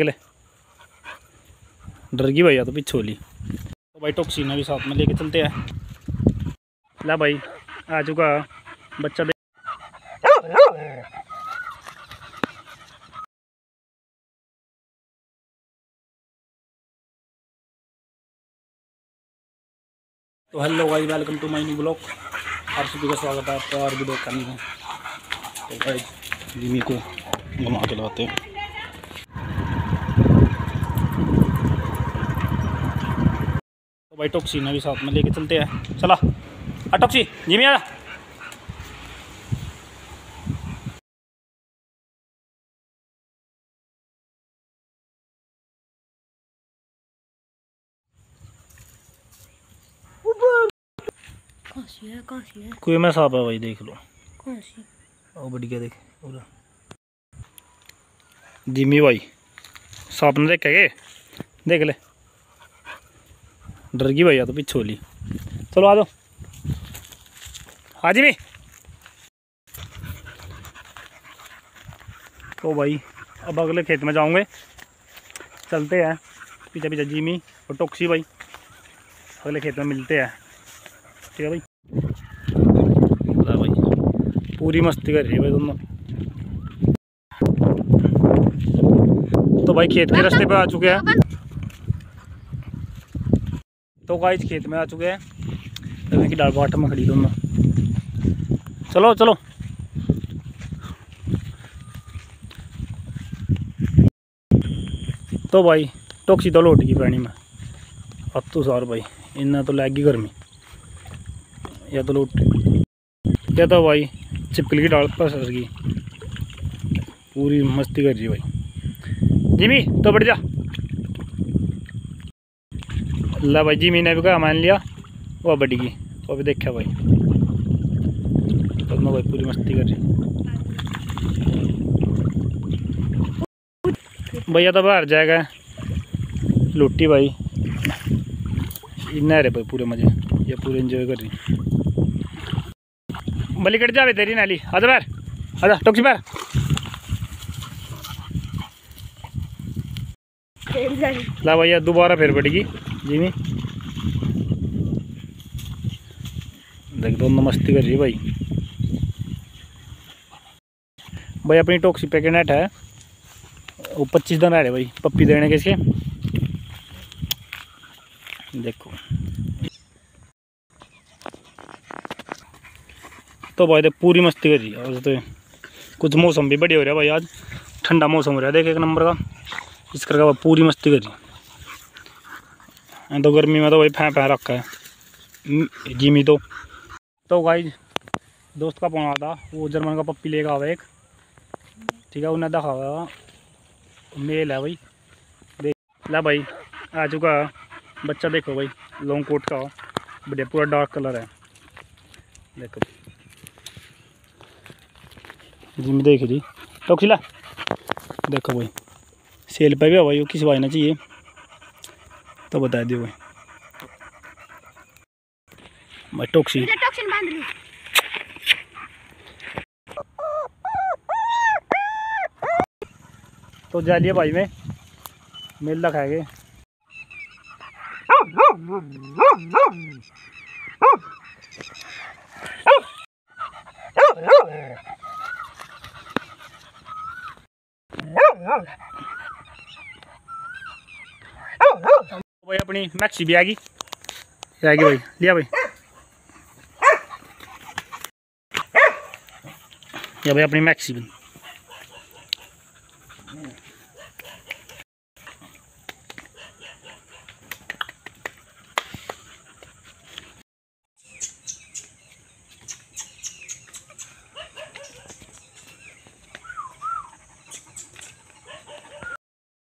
डर गई भैया तो पीछे होली। तो भाई टॉक्सी ने भी साथ में लेके चलते हैं। ला भाई आ चुका बच्चा। तो hello guys, welcome to my new blog. आप सभी का स्वागत है आपका और वीडियो करनी है। तो गाइस जिमी को घुमा के लाते हैं। तो भाई टॉक्सी ने भी साथ में लेके चलते हैं। चला आ टॉक्सी, जिमी आ। कुएं में सांप है भाई, देख लो। कौन सी? ओ बढ़िया देख उधर। जिमी भाई सांप ने देखा के देख ले, डर गई भैया तो पीछे होली। चलो आ जाओ। हाँ जिमी। तो भाई अब अगले खेत में जाऊंगे, चलते हैं पीछे पीछे जिमी और टॉक्सी। भाई अगले खेत में मिलते हैं, ठीक है भाई। चला भाई पूरी मस्ती कर रही है भाई दोनों। तो भाई खेत के रास्ते पे आ चुके हैं। तो गाइस खेत में आ चुके हैं। तो की डाल वाटर में खड़ी दोनों। चलो चलो तो भाई टॉक्सी तो लौट गई पानी में। अब तो सार भाई इन्ना तो लग गई गर्मी, या तो लौट या तो भाई चिपकली की डाल पर सर गई। पूरी मस्ती कर रही भाई जिमी। तो बैठ जा। ला भाई जिमी ने भी कहा मान लिया। वह बड़ी गई वो भी देखा भाई। तो भाई पूरी मस्ती कर रही। भैया तो बाहर जाएगा लुटी भाई। इन्ना रे भाई पूरे मजे, ये पूरे एंजॉय कर रही। बली कट जावे तेरी नाली। आजा बाहर, आजा टॉक्सी बाहर। ला भैया दोबारा फिर बढ़ गई जिमी। देख दोनों मस्ती कर रही है भाई। भाई अपनी टॉक्सी पे नेट है वो 25 दिन आ रहे भाई पप्पी देने के इसके। देखो तो भाई देख पूरी मस्ती कर रही है। और तो कुछ मौसम भी बढ़िया हो रहा है भाई, आज ठंडा मौसम हो रहा है। देख एक नंबर का इस करके भाई पूरी मस्ती कर रही है। तो गर्मी में तो भाई फैं फैं रखा है जिमी तो। तो भाई दोस्त का फोन आता, वो जर्मन का पप्पी लेकर आवा एक, ठीक है। उन्हें दिखावा मेल है भाई। देख ला भाई आ चुका बच्चा। देखो भाई लॉन्ग कोट का बढ़िया पूरा डार्क कलर है। देखो जिमी देख रही टॉक्सी ला। देखो भाई सेल पे भी है भाई, वो किसी भाई ना चाहिए तो बता दे भाई। टॉक्सी तो जा लिया भाई में मेल दिखा के। भाई अपनी मैक्सी भी आ गई भाई। लिया भाई, या भाई अपनी मैक्सी भी।